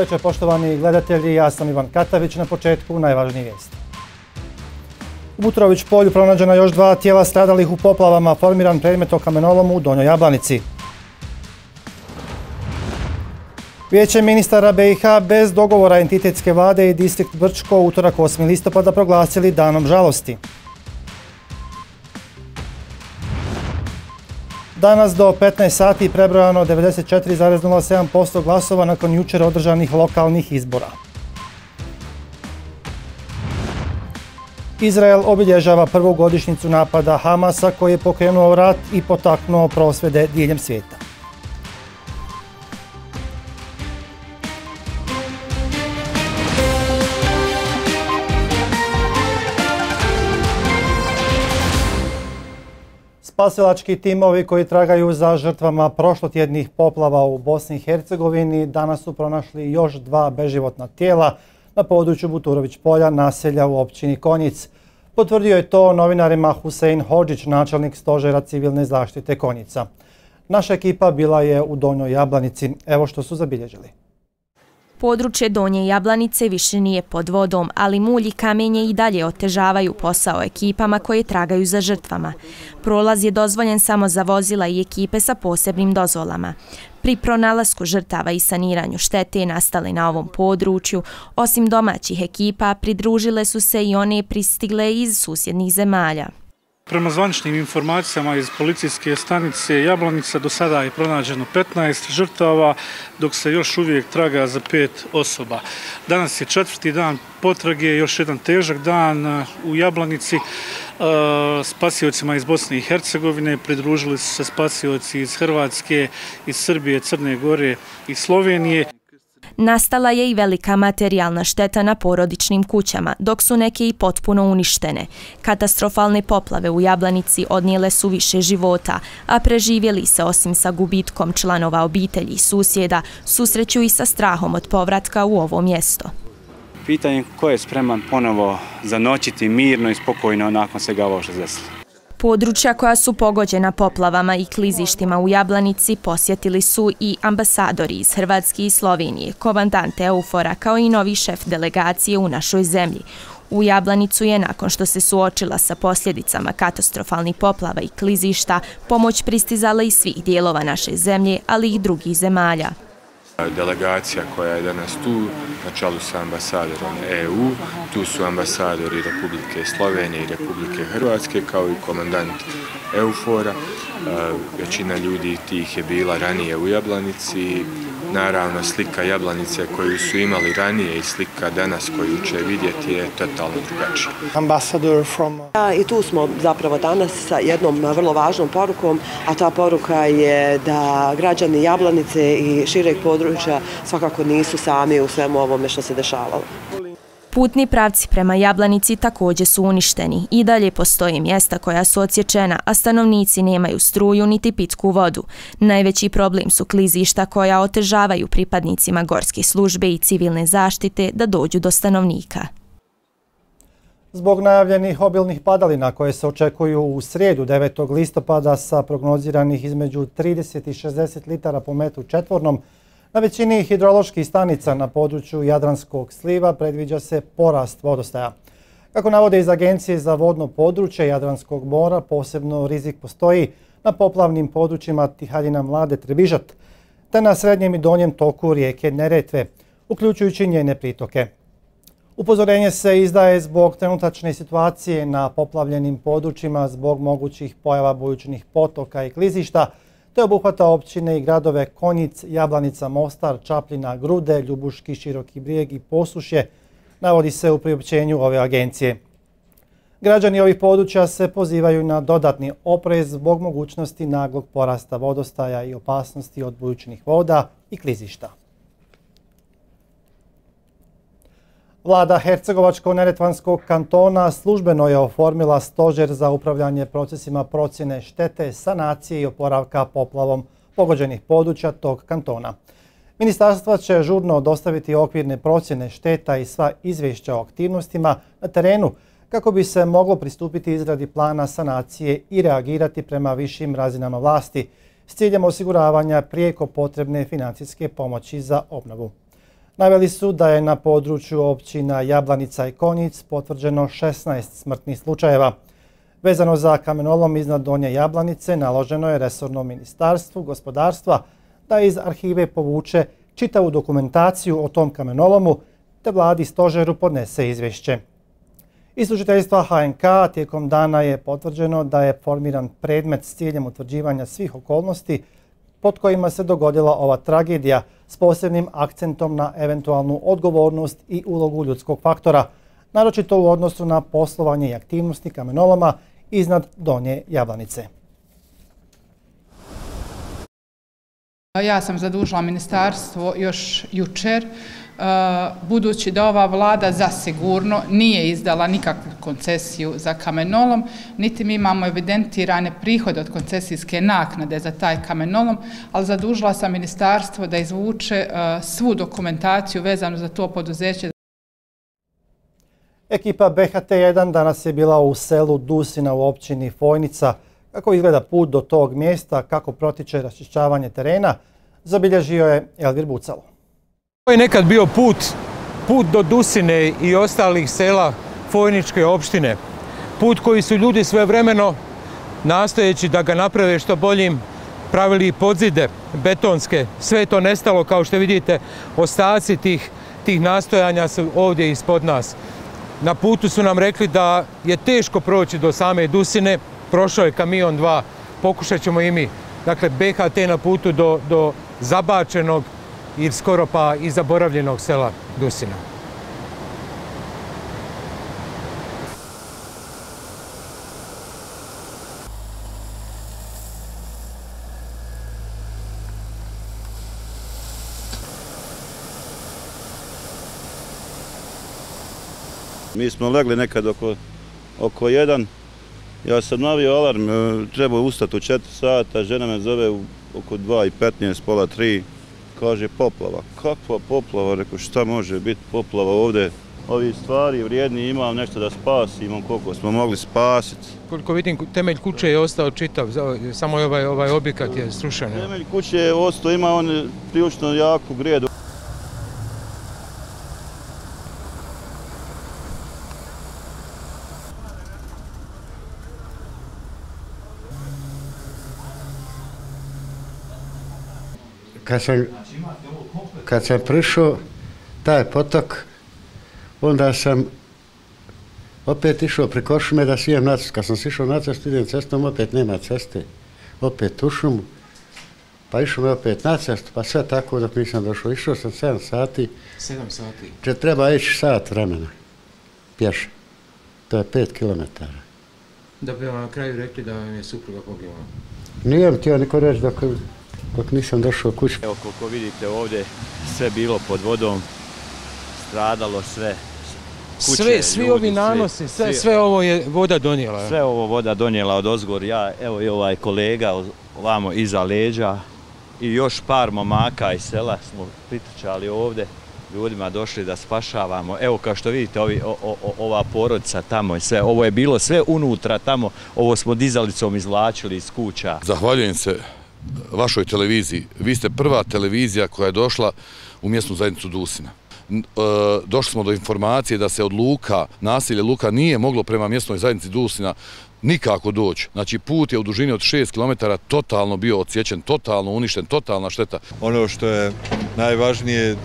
večer, poštovani gledatelji, ja sam Ivan Katavić. Na početku najvažnije vijesti. U Buturović-polju pronađena još 2 tijela stradalih u poplavama, formiran predmet o kamenolomu u Donjoj Jablanici. Vijeće ministara BiH bez dogovora entitetske vlade i distrikt Brčko utorak 8. listopada proglasili danom žalosti. Danas do 15 sati prebrojano 94,07% glasova nakon jučer održanih lokalnih izbora. Izrael obilježava prvu godišnjicu napada Hamasa koji je pokrenuo rat i potaknuo prosvjede diljem svijeta. Spasilački timovi koji tragaju za žrtvama prošlotjednih poplava u Bosni i Hercegovini danas su pronašli još 2 beživotna tijela na području Buturović-polja, naselja u općini Konjic. Potvrdio je to novinarima Husein Hodžić, načelnik stožera civilne zaštite Konjica. Naša ekipa bila je u Donjoj Jablanici. Evo što su zabilježili. Područje Donje Jablanice više nije pod vodom, ali mulj i kamenje i dalje otežavaju posao ekipama koje tragaju za žrtvama. Prolaz je dozvoljen samo za vozila i ekipe sa posebnim dozvolama. Pri pronalasku žrtava i saniranju štete nastale na ovom području, osim domaćih ekipa, pridružile su se i one pristigle iz susjednih zemalja. Prema zvaničnim informacijama iz policijske stanice Jablanica do sada je pronađeno 15 žrtava, dok se još uvijek traga za 5 osoba. Danas je 4. dan potrage, još jedan težak dan u Jablanici. Spasiocima iz Bosne i Hercegovine pridružili su se spasioci iz Hrvatske, iz Srbije, Crne Gore i Slovenije. Nastala je i velika materijalna šteta na porodičnim kućama, dok su neke i potpuno uništene. Katastrofalne poplave u Jablanici odnijele su više života, a preživjeli se osim sa gubitkom članova obitelji i susjeda, susreću i sa strahom od povratka u ovo mjesto. Pitanje ko je spreman ponovo zanoćiti mirno i spokojno nakon svega ovo što se desilo. Područja koja su pogođena poplavama i klizištima u Jablanici posjetili su i ambasadori iz Hrvatske i Slovenije, komandante EUFOR-a kao i novi šef delegacije u našoj zemlji. U Jablanicu je, nakon što se suočila sa posljedicama katastrofalnih poplava i klizišta, pomoć pristizala iz svih dijelova naše zemlje, ali i drugih zemalja. Delegacija koja je danas tu, na čelu sa ambasadorom EU, tu su ambasadori Republike Slovenije i Republike Hrvatske, kao i komandant EUFOR-a. Većina ljudi tih je bila ranije u Jablanici. Naravno, slika Jablanice koju su imali ranije i slika danas koju će vidjeti je totalno drugačija. I tu smo zapravo danas sa jednom vrlo važnom porukom, a ta poruka je da građani Jablanice i šireg područja svakako nisu sami u svemu ovome što se dešavalo. Putni pravci prema Jablanici također su uništeni. I dalje postoje mjesta koja su odsječena, a stanovnici nemaju struju niti pitku vodu. Najveći problem su klizišta koja otežavaju pripadnicima gorske službe i civilne zaštite da dođu do stanovnika. Zbog najavljenih obilnih padalina koje se očekuju u srijedu 9. listopada sa prognoziranih između 30 i 60 litara po metru četvornom, na većini hidroloških stanica na području Jadranskog sliva predviđa se porast vodostaja. Kako navode iz Agencije za vodno područje Jadranskog mora, posebno rizik postoji na poplavnim područjima Tihaljina Mlade Trebižat, te na srednjem i donjem toku rijeke Neretve, uključujući njene pritoke. Upozorenje se izdaje zbog trenutačne situacije na poplavljenim područjima zbog mogućih pojava bujičnih potoka i klizišta, te obuhvata općine i gradove Konjic, Jablanica, Mostar, Čapljina, Grude, Ljubuški, Široki brijeg i Posušje, navodi se u priopćenju ove agencije. Građani ovih područja se pozivaju na dodatni oprez zbog mogućnosti naglog porasta vodostaja i opasnosti od bujičnih voda i klizišta. Vlada Hercegovačko-neretvanskog kantona službeno je oformila stožer za upravljanje procesima procjene štete, sanacije i oporavka poplavom pogođenih područja tog kantona. Ministarstva će žurno dostaviti okvirne procjene šteta i sva izvješća o aktivnostima na terenu kako bi se moglo pristupiti izradi plana sanacije i reagirati prema višim razinama vlasti s ciljem osiguravanja prijeko potrebne financijske pomoći za obnovu. Naveli su da je na području općina Jablanica i Konjic potvrđeno 16 smrtnih slučajeva. Vezano za kamenolom iznad Donje Jablanice naloženo je resornom ministarstvu gospodarstva da iz arhive povuče čitavu dokumentaciju o tom kamenolomu te vladi stožeru podnese izvješće. Iz tužiteljstva HNK tijekom dana je potvrđeno da je formiran predmet s ciljem utvrđivanja svih okolnosti pod kojima se dogodila ova tragedija s posebnim akcentom na eventualnu odgovornost i ulogu ljudskog faktora, naročito u odnosu na poslovanje i aktivnosti kamenoloma iznad Donje Jablanice. Ja sam zadužila ministarstvo još jučer, budući da ova vlada zasigurno nije izdala nikakvu koncesiju za kamenolom, niti mi imamo evidentirane prihode od koncesijske naknade za taj kamenolom, ali zadužila sam ministarstvo da izvuče svu dokumentaciju vezanu za to poduzeće. Ekipa BHT1 danas je bila u selu Dusina u općini Fojnica. Kako izgleda put do tog mjesta, kako protiče raščišćavanje terena, zabilježio je Elvir Bucalo. To je nekad bio put do Dusine i ostalih sela Fojničke opštine. Put koji su ljudi svevremeno, nastojeći da ga naprave što boljim, pravili i podzide betonske. Sve to nestalo, kao što vidite, ostaci tih nastojanja su ovdje ispod nas. Na putu su nam rekli da je teško proći do same Dusine, prošao je kamion 2, pokušat ćemo i mi. Dakle, BHT na putu do zabačenog i skoro pa i zaboravljenog sela Dusina. Mi smo legli nekad oko 1. Ja sam navio alarm, trebao ustati u 4 sata, žena me zove oko 2:15, pola 3. Kaže poplava. Kakva poplava? Rekao, šta može biti poplava ovdje? Ovi stvari vrijedni imam nešto da spasimo, koliko smo mogli spasiti. Koliko vidim, temelj kuće je ostao čitav, samo ovaj objekat je srušen. Temelj kuće je ostao, ima on prilično jaku grijedu. Kad sam prišao taj potok, onda sam opet išao preko šume da sijem na cestu. Kad sam sišao na cestu, idem cestom, opet nema ceste. Opet u šumu, pa išao me opet na cestu, pa sve tako dok nisam došao. Išao sam 7 sati. 7 sati? Če treba ići sat vremena, pješa. To je 5 kilometara. Da bi vam na kraju rekli da vam je supruga poginula? Nijem htio niko reći dok nisam došao kući. Evo, koliko vidite ovdje, sve bilo pod vodom, stradalo sve. Svi ovi nanosi, sve ovo je voda donijela. Sve ovo voda donijela od ozgor. Ja, evo i ovaj kolega ovamo iza leđa i još par momaka iz sela smo pritrčali ovdje, ljudima došli da spašavamo. Evo, kao što vidite, ova porodica tamo i sve, ovo je bilo sve unutra tamo, ovo smo dizalicom izvlačili iz kuća. Zahvaljujem se vašoj televiziji. Vi ste prva televizija koja je došla u mjesnu zajednicu Dusina. Došli smo do informacije da se od luka, naselje Luka nije moglo prema mjesnoj zajednici Dusina nikako doći. Znači, put je u dužini od 6 km totalno bio odsječen, totalno uništen, totalna šteta. Ono što je najvažnije,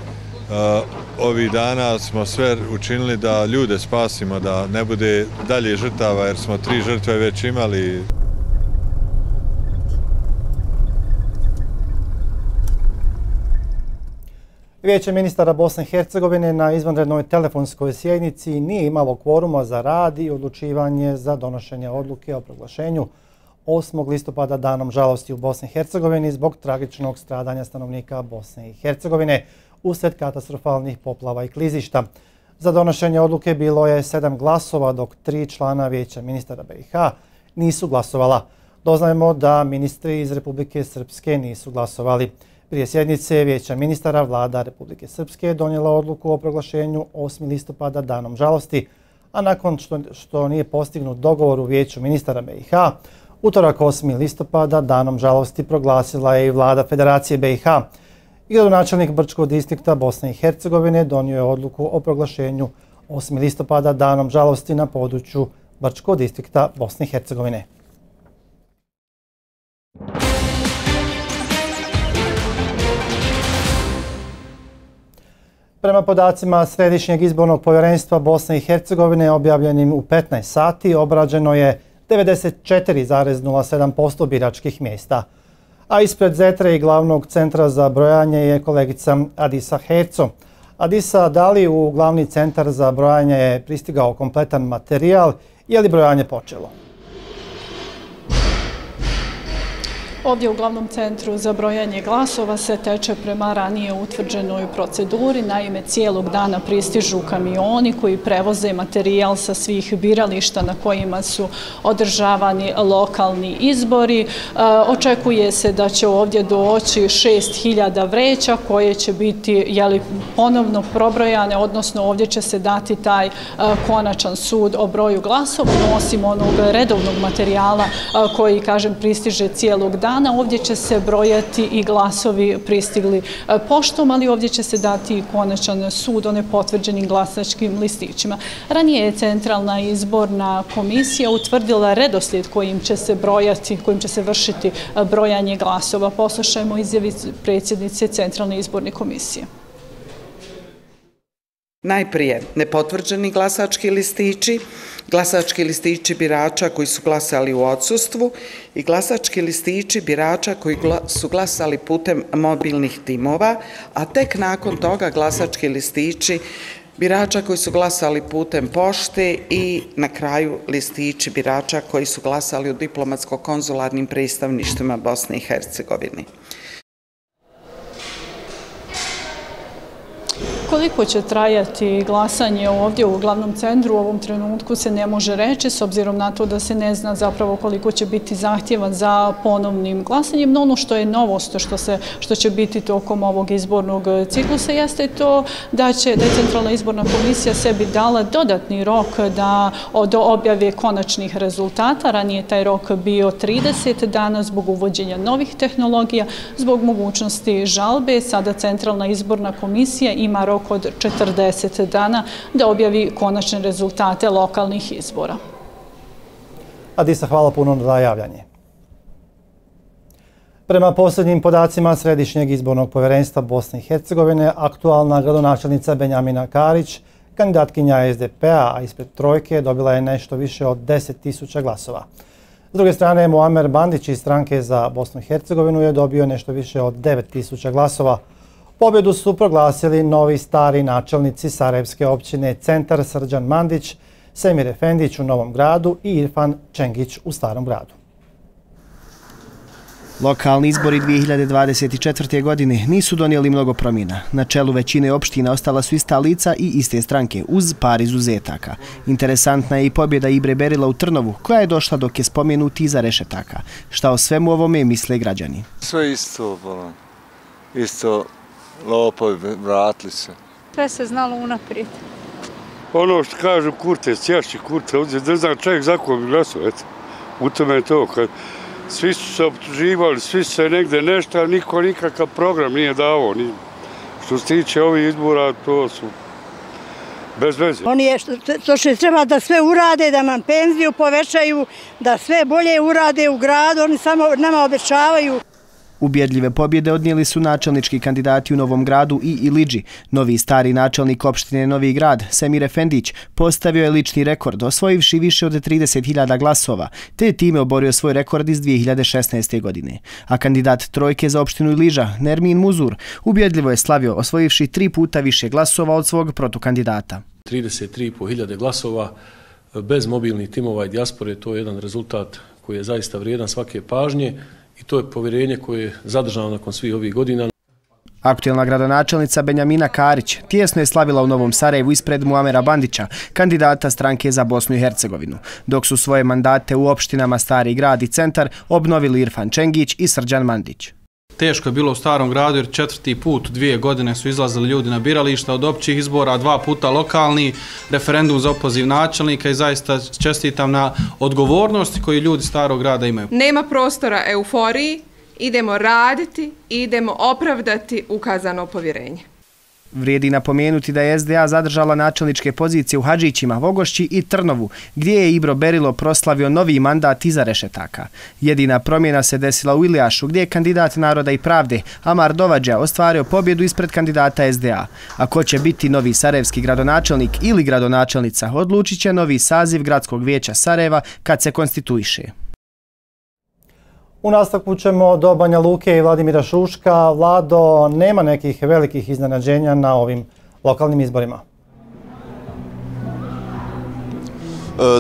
ovih dana smo sve učinili da ljude spasimo, da ne bude dalje žrtava, jer smo 3 žrtve već imali. Vijeće ministara Bosne i Hercegovine na izvanrednoj telefonskoj sjednici nije imalo kvoruma za rad i odlučivanje za donošenje odluke o proglašenju 8. listopada danom žalosti u Bosni i Hercegovini zbog tragičnog stradanja stanovnika Bosne i Hercegovine usled katastrofalnih poplava i klizišta. Za donošenje odluke bilo je 7 glasova, dok 3 člana Vijeća ministara BiH nisu glasovala. Doznajemo da ministri iz Republike Srpske nisu glasovali. Prije sjednice Vijeća ministara Vlada Republike Srpske donijela odluku o proglašenju 8. listopada danom žalosti, a nakon što nije postignut dogovor u Vijeću ministara BiH, utorak 8. listopada danom žalosti proglasila je i Vlada Federacije BiH. i gradonačelnik Brčkog distrikta Bosne i Hercegovine donio je odluku o proglašenju 8. listopada danom žalosti na području Brčkog distrikta Bosne i Hercegovine. Prema podacima Središnjeg izbornog povjerenstva Bosne i Hercegovine objavljenim u 15 sati obrađeno je 94,07% biračkih mjesta. A ispred Zetre i glavnog centra za brojanje je kolegica Adisa Herco. Adisa, da li u glavni centar za brojanje je pristigao kompletan materijal? Je li brojanje počelo? Ovdje u glavnom centru za brojanje glasova se teče prema ranije utvrđenoj proceduri. Naime, cijelog dana pristižu kamioni koji prevoze materijal sa svih birališta na kojima su održavani lokalni izbori. Očekuje se da će ovdje doći 6.000 vreća koje će biti ponovno probrojane, odnosno ovdje će se dati taj konačan sud o broju glasova, osim onog redovnog materijala koji, kažem, pristiže cijelog dana. Ovdje će se brojati i glasovi pristigli poštom, ali ovdje će se dati i konačan sud o nepotvrđenim glasačkim listićima. Ranije je Centralna izborna komisija utvrdila redoslijed kojim će se brojati, kojim će se vršiti brojanje glasova. Poslušajmo izjavu predsjednice Centralne izborne komisije. Najprije nepotvrđeni glasački listići, glasački listići birača koji su glasali u odsustvu i glasački listići birača koji su glasali putem mobilnih timova, a tek nakon toga glasački listići birača koji su glasali putem pošte i na kraju listići birača koji su glasali u diplomatsko-konzularnim predstavništvima Bosne i Hercegovine. Koliko će trajati glasanje ovdje u glavnom centru u ovom trenutku se ne može reći, s obzirom na to da se ne zna zapravo koliko će biti zahtjeva za ponovnim glasanjem. No ono što je novost, što će biti tokom ovog izbornog ciklusa, jeste to da je Centralna izborna komisija sebi dala dodatni rok do objave konačnih rezultata. Ranije je taj rok bio 30 dana zbog uvođenja novih tehnologija, zbog mogućnosti žalbe. Sada Centralna izborna komisija ima rok od 40 dana da objavi konačne rezultate lokalnih izbora. Adisa, hvala puno za javljanje. Prema posljednjim podacima Središnjeg izbornog povjerenstva Bosne i Hercegovine, aktualna gradonačelnica Benjamina Karić, kandidatkinja SDP-a, a ispred trojke, dobila je nešto više od 10.000 glasova. S druge strane, Muamer Bandić iz stranke za Bosnu i Hercegovinu je dobio nešto više od 9.000 glasova. Pobjedu su proglasili novi stari načelnici sarajevske općine Centar Srđan Mandić, Semir Efendić u Novom gradu i Irfan Čengić u Starom gradu. Lokalni izbori 2024. godine nisu donijeli mnogo promjena. Na čelu većine opština ostala su ista lica i iste stranke, uz par izuzetaka. Interesantna je i pobjeda Ibre Berila u Trnovu, koja je došla dok je spomenuti iza rešetaka. Šta o svemu ovome misle građani? Sve isto, isto. Lopovi, vratili se. Sve se znalo unaprijed. Ono što kažu Kurte, sjašći Kurte, ne znam čovjek za koga bi glasao, eto. U tome je to. Svi su se optuživali, svi su se negde nešto, ali niko nikakav program nije davao. Što se tiče ovih izbora, to su bez veze. Oni je što treba da sve urade, da nam penziju povećaju, da sve bolje urade u gradu, oni samo nama obećavaju. Ubjedljive pobjede odnijeli su načelnički kandidati u Novom gradu i Ilidži. Novi stari načelnik opštine Novi grad, Semir Efendić, postavio je lični rekord, osvojivši više od 30.000 glasova, te je time oborio svoj rekord iz 2016. godine. A kandidat trojke za opštinu Ilidža, Nermin Muzur, ubjedljivo je slavio, osvojivši 3 puta više glasova od svog protukandidata. 33.500 glasova bez mobilnih timova i dijaspore, to je jedan rezultat koji je zaista vrijedan svake pažnje. I to je povjerenje koje je zadržano nakon svih ovih godina. Aktuelna gradonačelnica Benjamina Karić tijesno je slavila u Novom Sarajevu ispred Muamera Bandića, kandidata stranke za Bosnu i Hercegovinu, dok su svoje mandate u opštinama Stari grad i Centar obnovili Irfan Čengić i Srđan Mandić. Teško je bilo u Starom gradu jer 4. put 2 godine su izlazili ljudi na birališta od općih izbora, 2 puta lokalni, referendum za opoziv načelnika i zaista čestitam na odgovornosti koju ljudi Starog grada imaju. Nema prostora euforiji, idemo raditi i idemo opravdati ukazano povjerenje. Vrijedi napomenuti da je SDA zadržala načelničke pozicije u Hadžićima, Vogošći i Trnovu, gdje je Ibro Berilo proslavio novi mandat iza rešetaka. Jedina promjena se desila u Ilijašu, gdje je kandidat Naroda i pravde Amar Dovađa ostvario pobjedu ispred kandidata SDA. A ko će biti novi sarajevski gradonačelnik ili gradonačelnica, odlučit će novi saziv Gradskog vijeća Sarajeva kad se konstituiše. U nastavku ćemo do Banja Luke i Vladimira Šuška. Vlado, nema nekih velikih iznenađenja na ovim lokalnim izborima.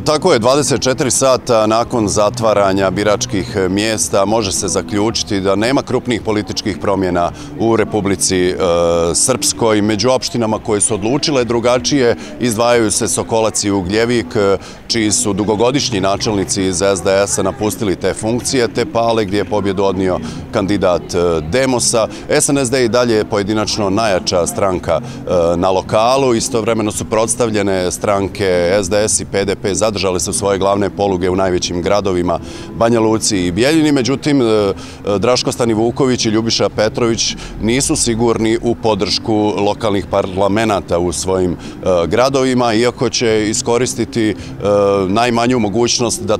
Tako je, 24 sata nakon zatvaranja biračkih mjesta može se zaključiti da nema krupnih političkih promjena u Republici Srpskoj. Među opštinama koje su odlučile drugačije izdvajaju se Sokolac i Ugljevik, čiji su dugogodišnji načelnici iz SDS-a napustili te funkcije, te Pale gdje je pobjedu odnio kandidat Demosa. SNSD i dalje je pojedinačno najjača stranka na lokalu. Istovremeno su suprotstavljene stranke SDS i PDP zadržale su svoje glavne poluge u najvećim gradovima Banja Luci i Bijeljini. Međutim, Draško Stanivuković i Ljubiša Petrović nisu sigurni u podršku lokalnih parlamenata u svojim gradovima, iako će iskoristiti najmanju mogućnost da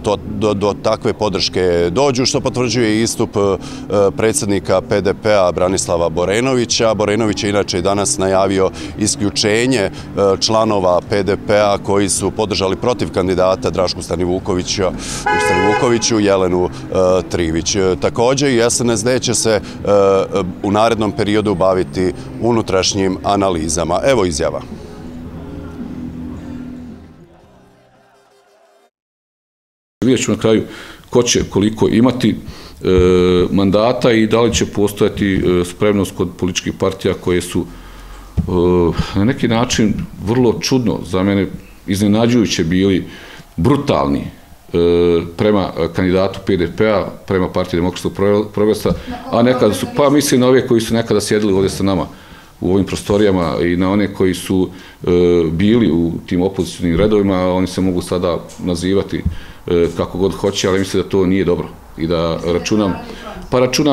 do takve podrške dođu, što potvrđuje istup predsjednika PDP-a Branislava Borenovića. Borenović je inače danas najavio isključenje članova PDP-a koji su podržali protiv kandidata Drašku Stanivukoviću, Jelenu Trivić. Također i SNSD će se u narednom periodu baviti unutrašnjim analizama. Evo izjava. Vidjet ćemo na kraju ko će koliko imati mandata i da li će postojati spremnost kod političkih partija koje su na neki način vrlo čudno za mene iznenađujuće bili brutalni prema kandidatu PDP-a, prema Partiji demokratskog progresa, a nekada su, pa mislim na ove koji su nekada sjedili ovdje sa nama u ovim prostorijama i na one koji su bili u tim opozicionim redovima, oni se mogu sada nazivati kako god hoće, ali mislim da to nije dobro i da računam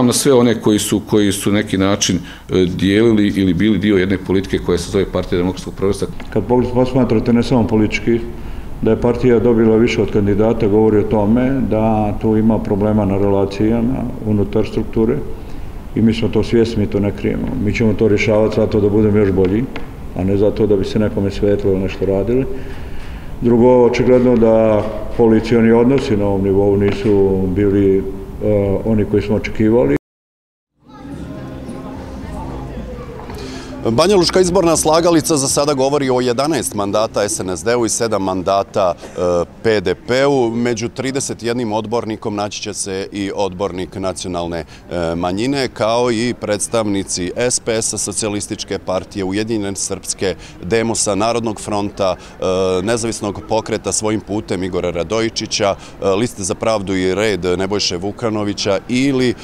na sve one koji su neki način dijelili ili bili dio jedne politike koja se zove Partija demokratskog progresa. Kad posmatrate ne samo politički, da je partija dobila više od kandidata, govori o tome da tu ima problema na relacijama unutar strukture i mi smo to svjesni, mi to ne krijemo. Mi ćemo to rješavati zato da budemo još bolji, a ne zato da bi se nekome svetlo nešto radili. Drugo, očigledno da koalicioni odnosi na ovom nivou nisu bili oni koji smo očekivali. Banjalučka izborna slagalica za sada govori o 11 mandata SNSD-u i 7 mandata PDP-u. Među 31 odbornikom naći će se i odbornik nacionalne manjine, kao i predstavnici SPS-a, Socijalističke partije, Ujedinjene Srpske, Demosa, Narodnog fronta, Nezavisnog pokreta Svojim putem Igora Radojičića, Liste za pravdu i red Nebojše Vukanovića ili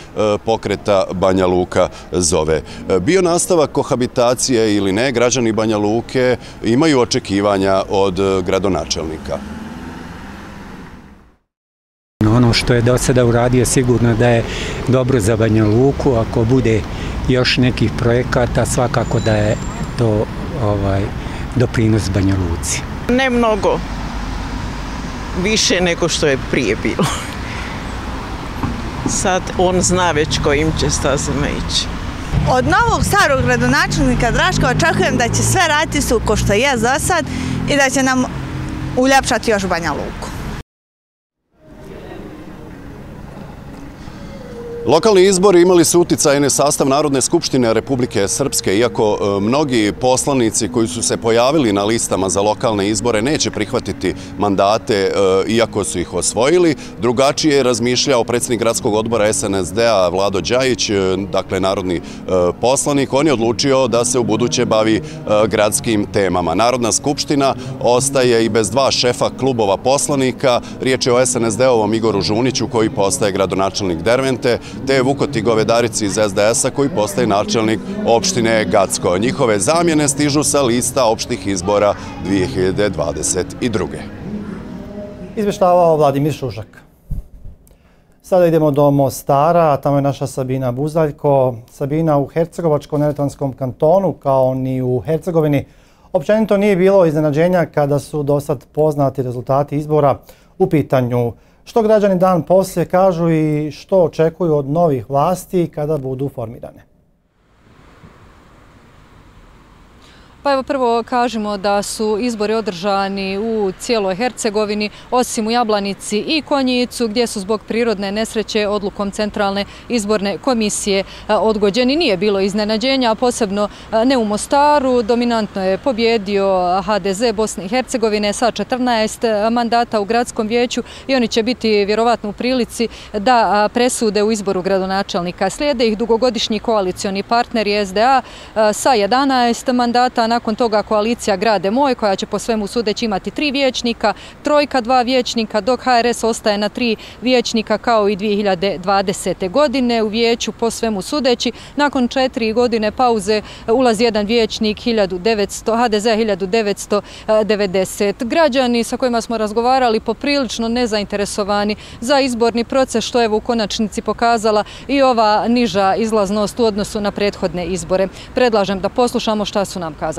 pokreta Banja Luka zove. Bio nastavak kohabitacije ili ne, građani Banja Luke imaju očekivanja od gradonačelnika. Ono što je do sada uradio sigurno da je dobro za Banja Luku, ako bude još nekih projekata svakako da je to doprinos Banja Luci. Ne mnogo više nego što je prije bilo. Sad on zna već kojim će stazama ići. Od novog starog gradonačelnika Draška očekujem da će sve raditi suko što je za sad i da će nam uljepšati još Banja Luku. Lokalni izbori imali su uticaj na sastav Narodne skupštine Republike Srpske, iako mnogi poslanici koji su se pojavili na listama za lokalne izbore neće prihvatiti mandate iako su ih osvojili. Drugačije je razmišljao predsjednik gradskog odbora SNSD-a Vlado Đajić, dakle narodni poslanik. On je odlučio da se u buduće bavi gradskim temama. Narodna skupština ostaje i bez dva šefa klubova poslanika. Riječ je o SNSD-ovom Igoru Žuniću koji postaje gradonačelnik Dervente, te Vukoti Govedarici iz SDS-a koji postaje načelnik opštine Gacko. Njihove zamjene stižu sa lista opštih izbora 2022. Izvještavao Vladimir Šušak. Sada idemo do Mostara, tamo je naša Sabina Buzaljko. Sabina, u Hercegovačko-Neretvanskom kantonu, kao ni u Hercegovini, općenito nije bilo iznenađenja kada su dosad poznati rezultati izbora u pitanju. Što građani dan poslije kažu i što očekuju od novih vlasti kada budu formirane? Pa evo, prvo kažemo da su izbori održani u cijeloj Hercegovini, osim u Jablanici i Konjicu, gdje su zbog prirodne nesreće odlukom Centralne izborne komisije odgođeni. Nije bilo iznenađenja, posebno ne u Mostaru. Dominantno je pobjedio HDZ Bosne i Hercegovine sa 14 mandata u gradskom vijeću i oni će biti vjerovatno u prilici da presude u izboru gradonačelnika. Slijede ih dugogodišnji koalicioni partneri SDA sa 11 mandata, nakon toga koalicija Grade Moj, koja će po svemu sudeći imati 3 vijećnika, Trojka 2 vijećnika, dok HRS ostaje na 3 vijećnika kao i 2020. godine. U vijeću po svemu sudeći, nakon 4 godine pauze, ulazi jedan vijećnik HDZ 1990. Građani sa kojima smo razgovarali poprilično nezainteresovani za izborni proces, što je u konačnici pokazala i ova niža izlaznost u odnosu na prethodne izbore. Predlažem da poslušamo šta su nam kazali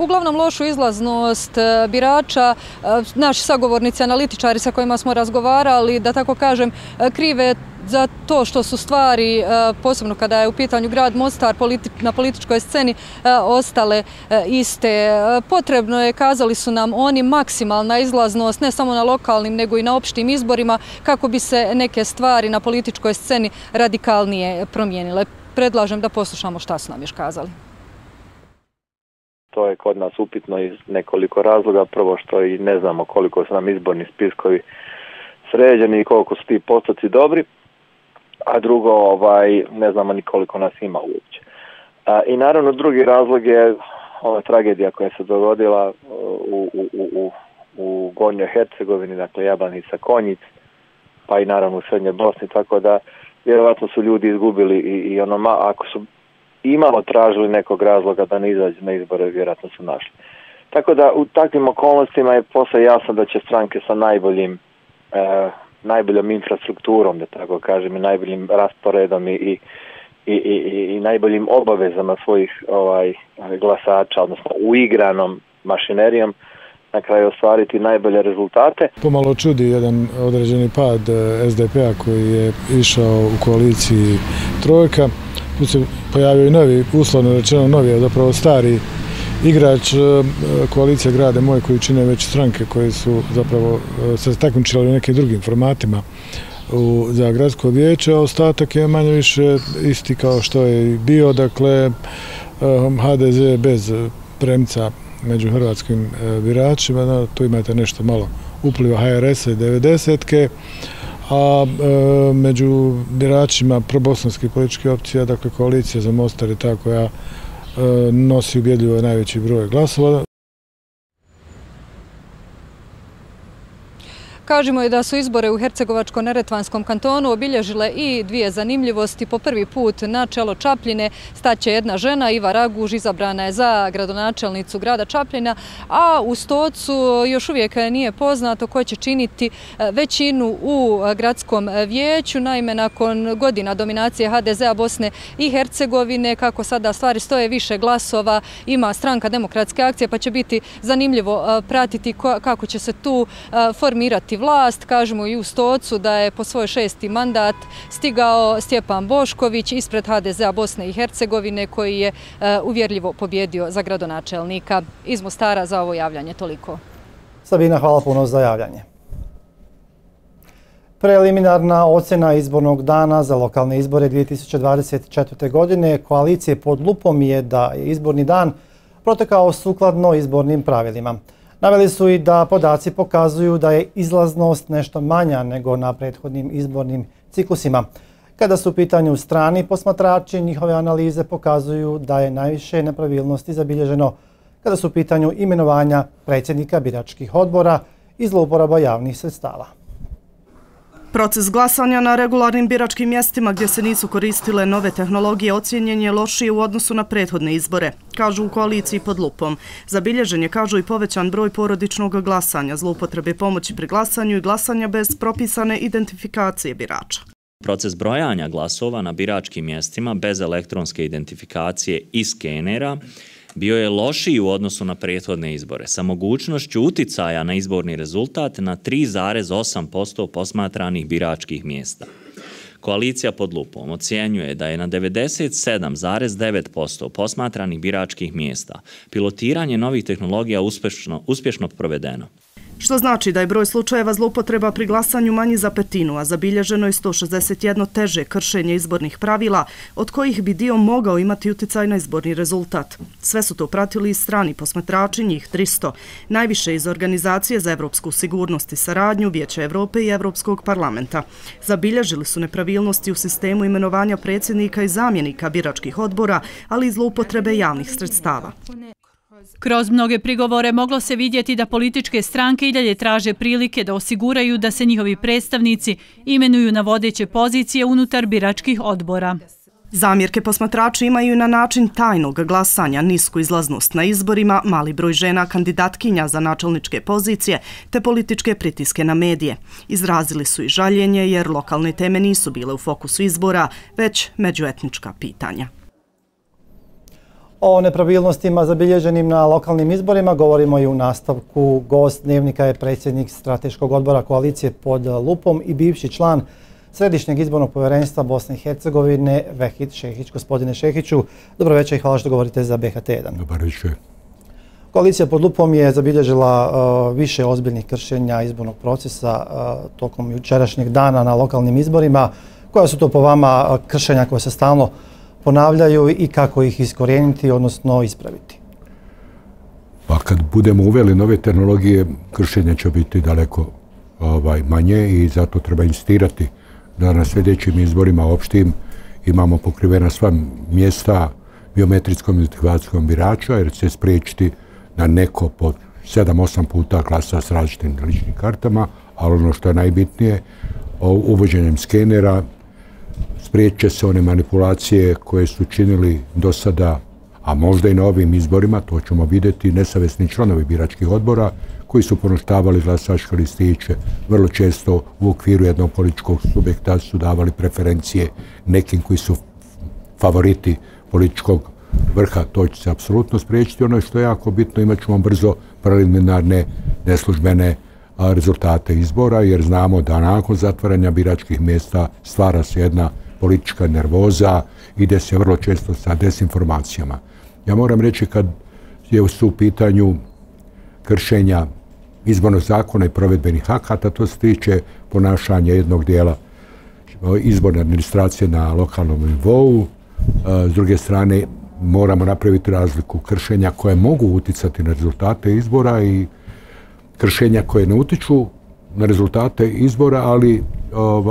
Uglavnom lošu izlaznost birača naši sagovornici, analitičari sa kojima smo razgovarali, da tako kažem, krive za to što su stvari, posebno kada je u pitanju grad Mostar, na političkoj sceni ostale iste. Potrebno je, kazali su nam oni, maksimalna izlaznost, ne samo na lokalnim nego i na opštim izborima, kako bi se neke stvari na političkoj sceni radikalnije promijenile. Predlažem da poslušamo šta su nam još kazali. To je kod nas upitno iz nekoliko razloga. Prvo, što i ne znamo koliko su nam izborni spiskovi sređeni i koliko su ti postoci dobri. A drugo, ne znamo ni koliko nas ima uopće. I naravno drugi razlog je ova tragedija koja se dogodila u Gornjoj Hercegovini, dakle Jablanica, Konjic, pa i naravno u Srednjoj Bosni. Tako da vjerovatno su ljudi izgubili i ono, ako su imalo tražili nekog razloga da ne izađe na izbore, vjerojatno su našli. Tako da u takvim okolnostima je posve jasno da će stranke sa najboljom infrastrukturom, da tako kažem, i najboljim rasporedom i najboljim obavezama svojih glasača, odnosno uigranom mašinerijom, na kraju ostvariti najbolje rezultate. Pomalo čudi jedan određeni pad SDP-a koji je išao u koaliciji Trojka. Tu se pojavio i novi, uslovno rečeno novi, a zapravo stari igrač, koalicija Grade Moje, koji čine već stranke koje su zapravo se takmičile u nekim drugim formatima za gradsko vijeće, a ostatak je manje više isti kao što je bio. Dakle, HDZ bez premca među hrvatskim biračima, tu imate nešto malo upliva HRS-a i 90-ke, a među biračima probosanskih političkih opcija, dakle koalicija za Mostar je ta koja nosi ubjedljivo najveći broj glasova. Kažemo i da su izbore u Hercegovačko-Neretvanskom kantonu obilježile i dvije zanimljivosti. Po prvi put na čelo Čapljine staće jedna žena, Iva Raguž, izabrana je za gradonačelnicu grada Čapljina, a u Stocu još uvijek nije poznato ko će činiti većinu u gradskom vijeću. Naime, nakon godina dominacije HDZ-a Bosne i Hercegovine, kako sada stvari stoje, više glasova ima stranka Demokratske akcije, pa će biti zanimljivo pratiti kako će se tu formirati vlast. Kažemo i u Stocu da je po svoj 6. mandat stigao Stjepan Bošković ispred HDZ-a Bosne i Hercegovine, koji je uvjerljivo pobjedio za gradonačelnika. Iz Mostara za ovo javljanje toliko. Sabina, hvala puno za javljanje. Preliminarna ocjena izbornog dana za lokalne izbore 2024. godine koalicije pod lupom je da je izborni dan protekao sukladno izbornim pravilima. Naveli su i da podaci pokazuju da je izlaznost nešto manja nego na prethodnim izbornim ciklusima. Kada su u pitanju strani posmatrači, njihove analize pokazuju da je najviše nepravilnosti zabilježeno kada su u pitanju imenovanja predsjednika biračkih odbora i zlouporaba javnih sredstava. Proces glasanja na regularnim biračkim mjestima gdje se nisu koristile nove tehnologije ocijenjen je lošije u odnosu na prethodne izbore, kažu u koaliciji pod lupom. Zabilježen je, kažu, i povećan broj porodičnog glasanja, zloupotrebe pomoći pri glasanju i glasanja bez propisane identifikacije birača. Proces brojanja glasova na biračkim mjestima bez elektronske identifikacije i skenera bio je lošiji u odnosu na prethodne izbore, sa mogućnošću uticaja na izborni rezultat na 3,8% posmatranih biračkih mjesta. Koalicija pod lupom ocjenjuje da je na 97,9% posmatranih biračkih mjesta pilotiranje novih tehnologija uspješno provedeno. Što znači da je broj slučajeva zloupotreba pri glasanju manji za petinu, a zabilježeno je 161 teže kršenje izbornih pravila, od kojih bi dio mogao imati uticaj na izborni rezultat. Sve su to pratili i strani posmatrači, njih 300, najviše iz Organizacije za evropsku sigurnost i saradnju, Vijeća Evrope i Evropskog parlamenta. Zabilježili su nepravilnosti u sistemu imenovanja predsjednika i zamjenika biračkih odbora, ali i zloupotrebe javnih sredstava. Kroz mnoge prigovore moglo se vidjeti da političke stranke i dalje traže prilike da osiguraju da se njihovi predstavnici imenuju na vodeće pozicije unutar biračkih odbora. Zamjerke posmatrači imaju na način tajnog glasanja, nisku izlaznost na izborima, mali broj žena kandidatkinja za načelničke pozicije te političke pritiske na medije. Izrazili su i žaljenje jer lokalne teme nisu bile u fokusu izbora, već međuetnička pitanja. O nepravilnostima zabilježenim na lokalnim izborima govorimo i u nastavku. Gost Dnevnika je predsjednik Strateškog odbora koalicije pod lupom i bivši član Središnjeg izbornog povjerenstva Bosne i Hercegovine Vehid Šehić. Gospodine Šehiću, dobro večer i hvala što govorite za BHT1. Dobar večer. Koalicija pod lupom je zabilježila više ozbiljnih kršenja izbornog procesa tokom jučerašnjeg dana na lokalnim izborima. Koja su to po vama kršenja koje se stalno ponavljaju i kako ih iskorijeniti, odnosno ispraviti? Pa kad budemo uveli nove tehnologije, kršenja će biti daleko manje i zato treba insistirati da na sljedećim izborima opštim imamo pokrivena sva mjesta biometrijskom identifikacijom birača, jer će spriječiti da neko po 7-8 puta glasa s različitim ličnim kartama, ali ono što je najbitnije, uvođenjem skenera spriječe se one manipulacije koje su činili do sada, a možda i na ovim izborima, to ćemo vidjeti, nesavjesni članovi biračkih odbora koji su poništavali glasačke listiće. Vrlo često u okviru jednog političkog subjekta su davali preferencije nekim koji su favoriti političkog vrha. To će se apsolutno spriječiti. Ono što je jako bitno, imat ćemo brzo preliminarne neslužbene rezultate izbora, jer znamo da nakon zatvaranja biračkih mjesta stvara se jedna politička nervoza, ide se vrlo često sa desinformacijama. Ja moram reći, kad su u pitanju kršenja izbornog zakona i provedbenih akata, to se tiče ponašanja jednog dijela izborne administracije na lokalnom nivou. S druge strane, moramo napraviti razliku kršenja koje mogu uticati na rezultate izbora i kršenja koje ne utiču na rezultate izbora, ali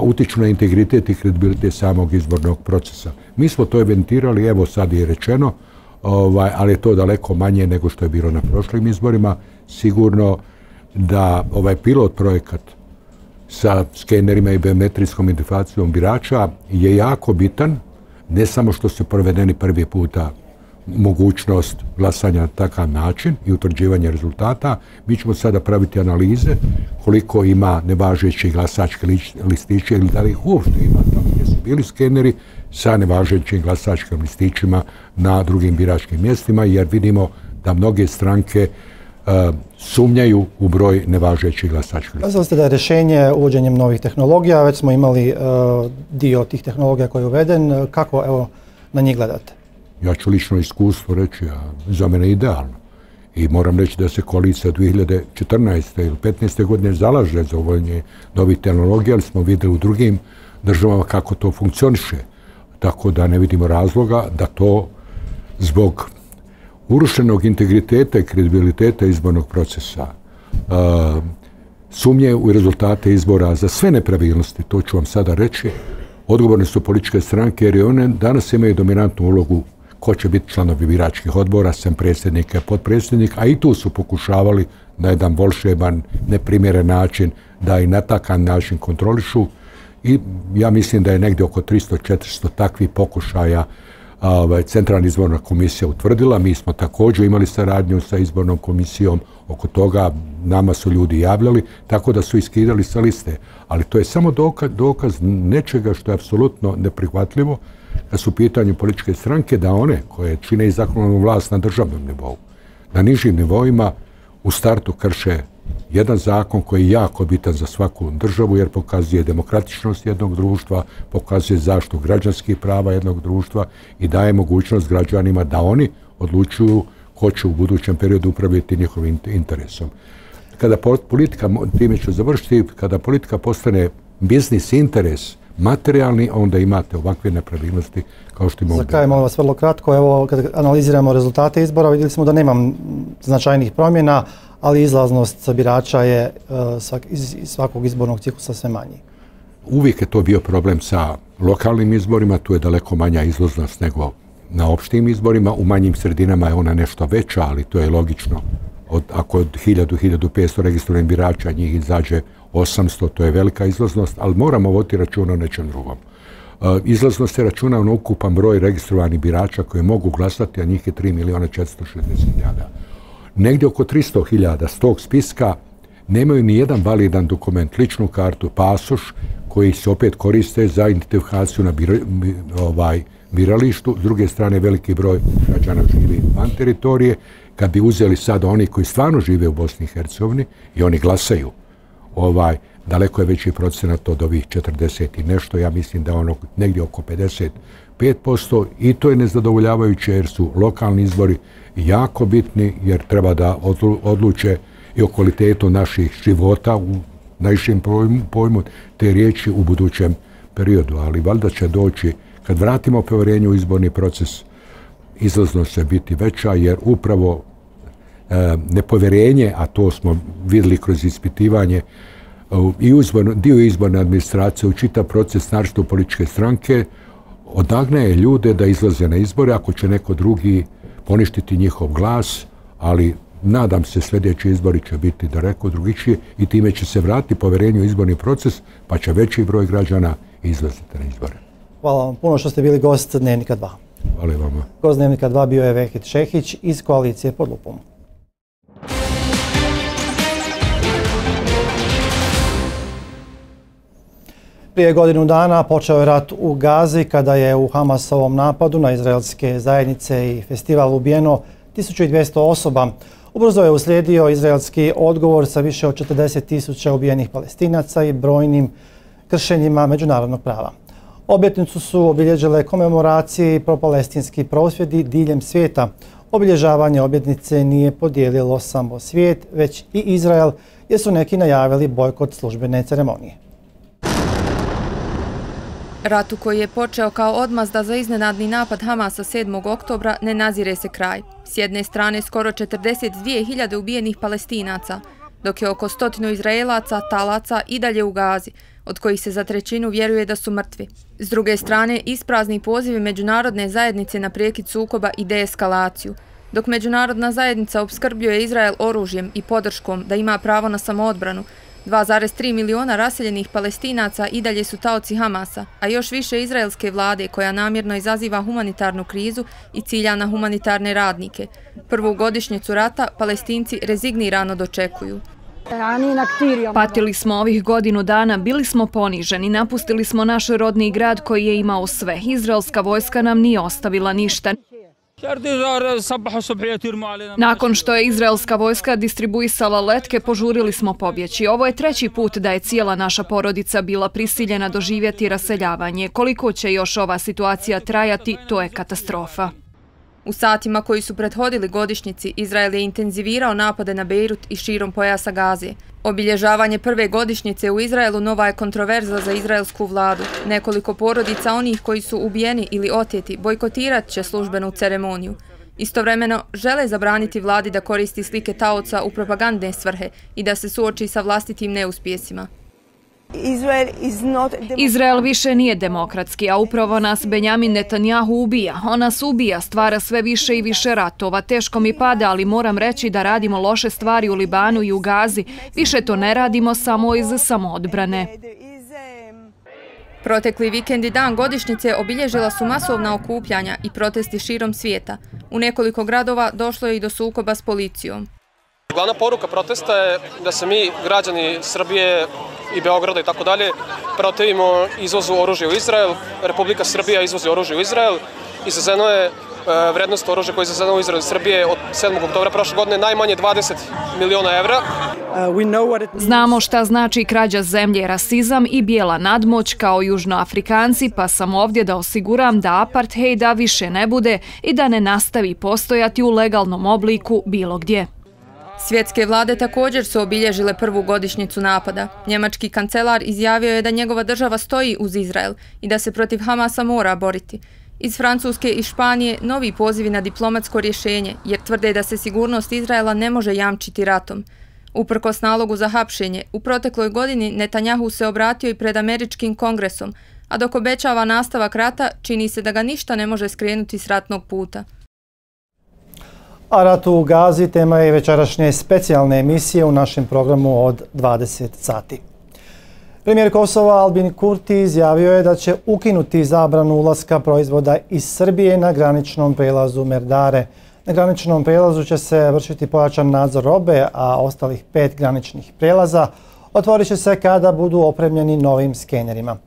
utiču na integritet i kredibilitet samog izbornog procesa. Mi smo to eventirali, evo sad je rečeno, ali je to daleko manje nego što je bilo na prošlim izborima. Sigurno da ovaj pilot projekat sa skenerima i biometrijskom identifikacijom birača je jako bitan, ne samo što su provedeni prvi puta mogućnost glasanja na takav način i utvrđivanje rezultata. Mi ćemo sada praviti analize koliko ima nevažećih glasačke listiće ili da li ih uopšte ima tamo gdje su bili skeneri sa nevažećim glasačkim listićima na drugim biračkim mjestima, jer vidimo da mnoge stranke sumnjaju u broj nevažećih glasačkih listića. Kazali ste da je rješenje uvođenjem novih tehnologija, već smo imali dio tih tehnologija koji je uveden. Kako na njih gledate? Ja ću lično iskustvo reći, za mene je idealno. I moram reći da se koalicija 2014. ili 2015. godine zalaže za uvođenje novih tehnologija, ali smo vidjeli u drugim državama kako to funkcioniše. Tako da ne vidimo razloga da to zbog urušenog integriteta i kredibiliteta izbornog procesa, sumnje u rezultate izbora za sve nepravilnosti, to ću vam sada reći, Odgovorne su političke stranke jer one danas imaju dominantnu ulogu ko će biti članovi biračkih odbora, sem predsjednika i potpredsjednika, a i tu su pokušavali na jedan volšeban, neprimjeren način, da i na takav način kontrolišu. I ja mislim da je negdje oko 300-400 takvih pokušaja Centralna izborna komisija utvrdila. Mi smo također imali saradnju sa izbornom komisijom oko toga, nama su ljudi javljali, tako da su iskidali sa liste. Ali to je samo dokaz nečega što je apsolutno neprihvatljivo da su u pitanju političke stranke, da one koje čine i zakonodavnu vlast na državnom nivou, na nižim nivoima, u startu krše jedan zakon koji je jako bitan za svaku državu jer pokazuje demokratičnost jednog društva, pokazuje zaštitu građanskih prava jednog društva i daje mogućnost građanima da oni odlučuju ko će u budućem periodu upravljati njihovim interesom. Kada politika, time ću završiti, kada politika postane biznis interes materijalni, onda imate ovakve nepravilnosti kao što imamo. Za kraj, molim vas, vrlo kratko, evo kad analiziramo rezultate izbora vidjeli smo da nema značajnih promjena, ali izlaznost birača je iz svakog izbornog ciklusa sve manji. Uvijek je to bio problem sa lokalnim izborima, tu je daleko manja izlaznost nego na opštim izborima, u manjim sredinama je ona nešto veća, ali to je logično. Ako od 1000-1500 registriranih birača njih izađe 800, to je velika izlaznost, ali moramo voditi računa o nečem drugom. Izlaznost se računa na ukupan broj registrovanih birača koji mogu glasati, a njih je 3.460.000. Negdje oko 300.000 s tog spiska nemaju ni jedan validan dokument, ličnu kartu, pasoš, koji se opet koriste za identifikaciju na biralištu. S druge strane, veliki broj građana živi van teritorije. Kad bi uzeli sada oni koji stvarno žive u Bosni i Hercegovini i oni glasaju, daleko je veći procenat od ovih 40 i nešto, ja mislim da ono negdje oko 55%, i to je nezadovoljavajuće jer su lokalni izbori jako bitni jer treba da odluče i o kvalitetu naših života u najširem pojmu te riječi u budućem periodu, ali valjda će doći, kad vratimo povjerenje u izborni proces, izlaznost će biti veća jer upravo nepovjerenje, a to smo vidjeli kroz ispitivanje, i dio izborne administracije u čitav proces, naročito političke stranke, odagnaje ljude da izlaze na izbore ako će neko drugi poništiti njihov glas, ali nadam se sljedeći izbori će biti daleko drugačiji i time će se vratiti povjerenje u izborni proces, pa će veći broj građana izlaziti na izbore. Hvala vam puno što ste bili gost Dnevnika 2. Hvala vama. Gost Dnevnika 2 bio je Vehid Šehić iz koalicije Pod lupom. Prije godinu dana počeo je rat u Gazi kada je u Hamasovom napadu na izraelske zajednice i festival ubijeno 1200 osoba. Ubrzo je uslijedio izraelski odgovor sa više od 40.000 ubijenih Palestinaca i brojnim kršenjima međunarodnog prava. Obljetnicu su obilježile komemoracije i propalestinski prosvjedi diljem svijeta. Obilježavanje obljetnice nije podijelilo samo svijet, već i Izrael, jer su neki najavili bojkot službene ceremonije. Ratu koji je počeo kao odmazda za iznenadni napad Hamasa 7. oktobra ne nazire se kraj. S jedne strane skoro 42.000 ubijenih Palestinaca, dok je oko 100 Izraelaca, talaca i dalje u Gazi, od kojih se za 1/3 vjeruje da su mrtvi. S druge strane, isprazni pozivi međunarodne zajednice na prekid sukoba i deeskalaciju. Dok međunarodna zajednica opskrbljuje Izrael oružjem i podrškom da ima pravo na samoodbranu, 2,3 miliona raseljenih Palestinaca i dalje su taoci Hamasa, a još više izraelske vlade koja namjerno izaziva humanitarnu krizu i cilja na humanitarne radnike. Prvu godišnjicu rata Palestinci rezignirano dočekuju. Patili smo ovih godinu dana, bili smo poniženi, napustili smo naš rodni grad koji je imao sve. Izraelska vojska nam nije ostavila ništa. Nakon što je izraelska vojska distribuisala letke, požurili smo pobjeći. Ovo je 3. put da je cijela naša porodica bila prisiljena doživjeti raseljavanje. Koliko će još ova situacija trajati, to je katastrofa. U satima koji su prethodili godišnjici, Izrael je intenzivirao napade na Bejrut i širom pojasa Gaze. Obilježavanje prve godišnjice u Izraelu nova je kontroverza za izraelsku vladu. Nekoliko porodica onih koji su ubijeni ili oteti bojkotirat će službenu ceremoniju. Istovremeno, žele zabraniti vladi da koristi slike taoca u propagandne svrhe i da se suoči sa vlastitim neuspjesima. Izrael više nije demokratski, a upravo nas Benjamin Netanyahu ubija. On nas ubija, stvara sve više i više ratova. Teško mi pada, ali moram reći da radimo loše stvari u Libanu i u Gazi. Više to ne radimo samo iz samoodbrane. Protekli vikend i dan godišnjice obilježila su masovna okupljanja i protesti širom svijeta. U nekoliko gradova došlo je i do sukoba s policijom. Glavna poruka protesta je da se mi, građani Srbije i Beograda i tako dalje, protivimo izvozu oružja u Izrael. Republika Srbija izvozi oružje u Izrael. Izvezeno je vrednost oružja koje je izvezeno u Izrael i Srbije od 7. oktobra prošle godine najmanje 20 miliona evra. Znamo šta znači krađa zemlje, rasizam i bijela nadmoć kao južnoafrikanci, pa sam ovdje da osiguram da apartheida više ne bude i da ne nastavi postojati u legalnom obliku bilo gdje. Svjetske vlade također su obilježile prvu godišnjicu napada. Njemački kancelar izjavio je da njegova država stoji uz Izrael i da se protiv Hamasa mora boriti. Iz Francuske i Španije novi pozivi na diplomatsko rješenje, jer tvrde da se sigurnost Izraela ne može jamčiti ratom. Uprkos nalogu za hapšenje, u protekloj godini Netanjahu se obratio i pred Američkim kongresom, a dok obećava nastavak rata, čini se da ga ništa ne može skrenuti s ratnog puta. A ratu u Gazi tema je večerašnje specijalne emisije u našem programu od 20 sati. Premijer Kosova Albin Kurti izjavio je da će ukinuti zabranu ulaska proizvoda iz Srbije na graničnom prelazu Merdare. Na graničnom prelazu će se vršiti pojačan nadzor robe, a ostalih 5 graničnih prelaza otvorit će se kada budu opremljeni novim skenerima.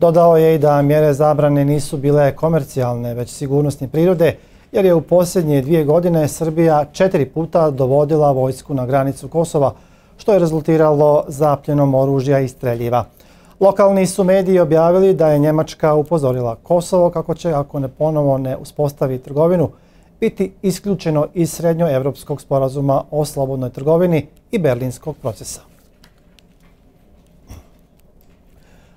Dodao je i da mjere zabrane nisu bile komercijalne, već sigurnosne prirode, jer je u posljednje 2 godine Srbija 4 puta dovodila vojsku na granicu Kosova, što je rezultiralo zapljenom oružja i streljiva. Lokalni su mediji objavili da je Njemačka upozorila Kosovo kako će, ako ne ponovo ne uspostavi trgovinu, biti isključeno iz srednjoevropskog sporazuma o slobodnoj trgovini i berlinskog procesa.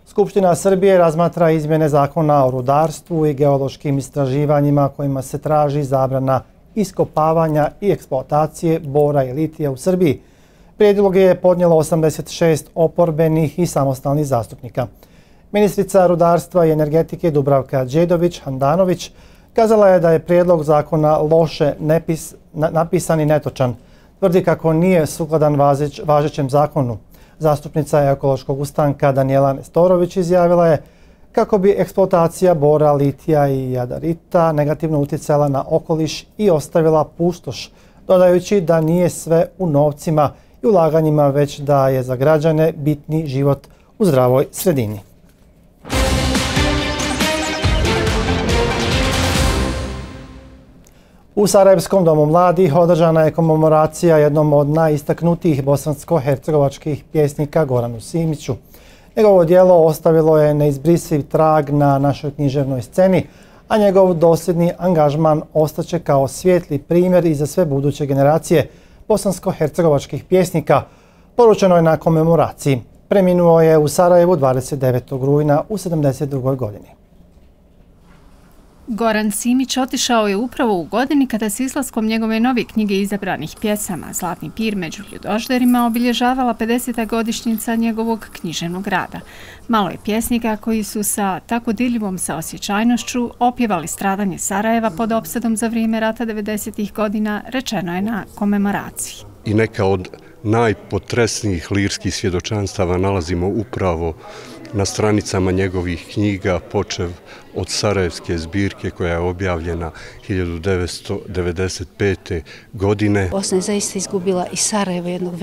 Skupština Srbije razmatra izmjene zakona o rudarstvu i geološkim istraživanjima kojima se traži zabrana iskopavanja i eksploatacije bora i litija u Srbiji. Prijedlog je podnijelo 86 oporbenih i samostalnih zastupnika. Ministrica rudarstva i energetike Dubravka Đedović-Handanović kazala je da je prijedlog zakona loše napisan i netočan. Tvrdi kako nije sukladan važećem zakonu. Zastupnica ekološkog ustanka Danijela Nestorović izjavila je kako bi eksploatacija bora, litija i jadarita negativno utjecala na okoliš i ostavila pustoš, dodajući da nije sve u novcima i ulaganjima, već da je za građane bitni život u zdravoj sredini. U Sarajevskom domu mladih održana je komemoracija jednom od najistaknutijih bosansko-hercegovačkih pjesnika Goranu Simiću. Njegovo djelo ostavilo je neizbrisiv trag na našoj književnoj sceni, a njegov dosljedni angažman ostaće kao svijetli primjer i za sve buduće generacije bosansko-hercegovačkih pjesnika, poručeno je na komemoraciji. Preminuo je u Sarajevu 29. rujna u 72. godini. Goran Simić otišao je upravo u godini kada se izlaskom njegove nove knjige izabranih pjesama Zlatni pir među ljudožderima obilježavala 50. godišnjica njegovog književnog rada. Malo je pjesnika koji su sa tako dirljivom saosjećajnošću opjevali stradanje Sarajeva pod opsadom za vrijeme rata 90-ih godina, rečeno je na komemoraciji. I neka od najpotresnijih lirskih svjedočanstava nalazimo upravo na stranicama njegovih knjiga, počev od Sarajevske zbirke koja je objavljena 1995. godine. Bosna je zaista izgubila i Sarajevo, jednog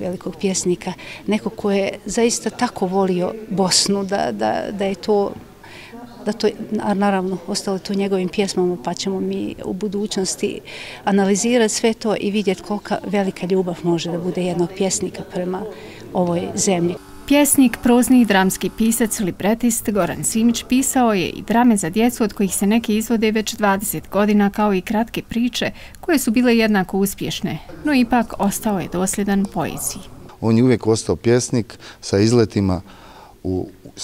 velikog pjesnika, nekog koji je zaista tako volio Bosnu da je to, a naravno ostalo to njegovim pjesmama, pa ćemo mi u budućnosti analizirati sve to i vidjeti kolika velika ljubav može da bude jednog pjesnika prema ovoj zemlji. Pjesnik, prozni i dramski pisac, libretist Goran Simić pisao je i drame za djecu od kojih se neke izvode već 20 godina, kao i kratke priče koje su bile jednako uspješne, no ipak ostao je dosljedan poeziji. On je uvijek ostao pjesnik sa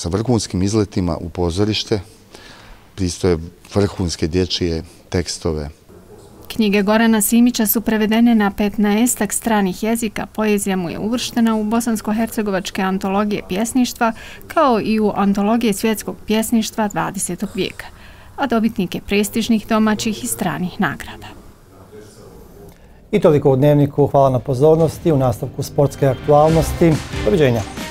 vrhunskim izletima u pozorište, pristoje vrhunske dječje tekstove. Knjige Gorana Simića su prevedene na 15-ak stranih jezika, poezija mu je uvrštena u bosansko-hercegovačke antologije pjesništva kao i u antologije svjetskog pjesništva 20. vijeka, a dobitnik je prestižnih domaćih i stranih nagrada. I toliko u Dnevniku, hvala na pozornosti, u nastavku sportske aktualnosti. Doviđenja.